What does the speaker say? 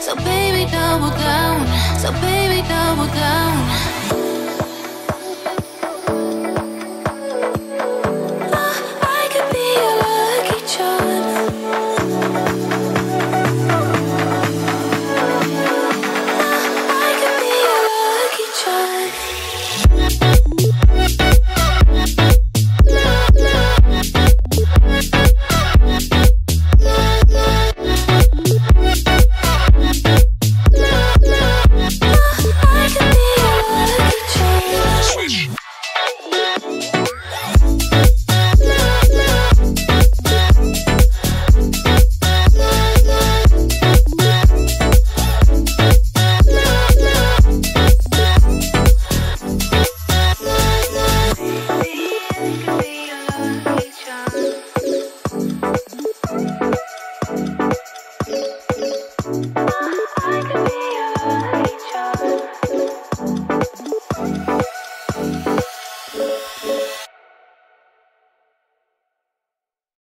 So baby, double down.